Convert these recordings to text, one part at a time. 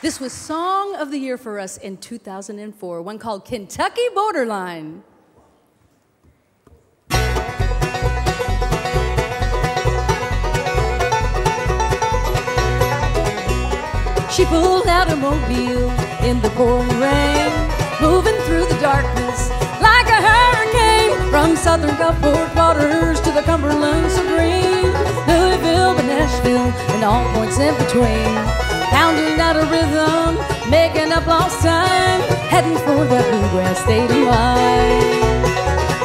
This was Song of the Year for us in 2004, one called Kentucky Borderline. She pulled out a mobile in the pouring rain, moving through the darkness like a hurricane. From southern Gulfport waters to the Cumberland Supreme, Louisville to Nashville and all points in between. Pounding out a rhythm, making up lost time, heading for that bluegrass stadium line.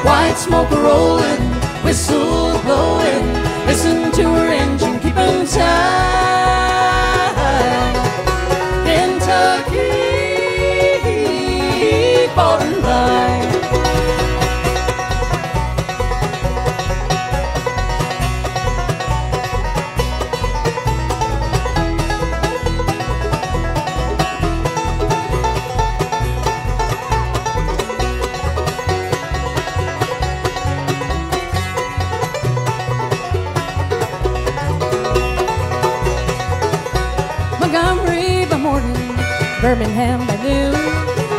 White smoke rolling, whistle blowing, listen to her engine keeping time. Kentucky borderline. Montgomery by morning, Birmingham by noon,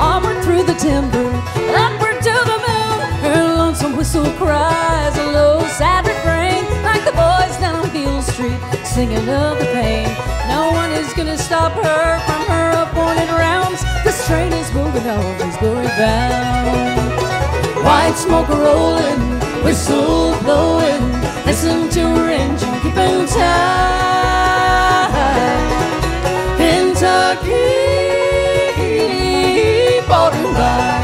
onward through the timber, upward to the moon. Her lonesome whistle cries a low, sad refrain, like the boys down Beale Street singing of the pain. No one is gonna stop her from her appointed rounds. This train is moving on, it's glory bound. White smoke rolling, whistle blowing, listen to her engine keeping time. Kentucky borderline.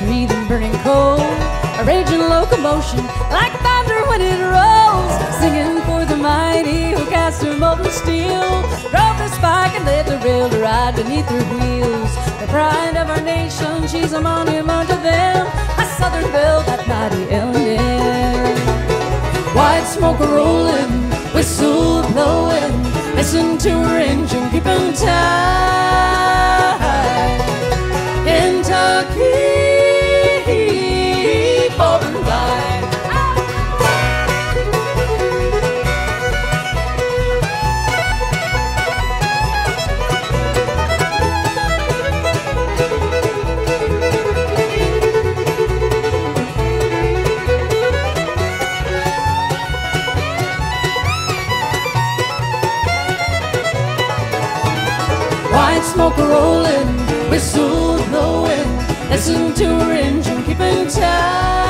Breathing burning coal, a raging locomotion, like thunder when it rolls. Singing for the mighty who cast her molten steel, drove the spike and let the rail ride beneath her wheels. The pride of our nation, she's a monument to them, a southern belle, that mighty L&M. White smoke rolling, whistle blowing, listen to her engine keeping time. Kentucky borderline. White smoke rolling, whistle blowing, listen to her engine keeping time.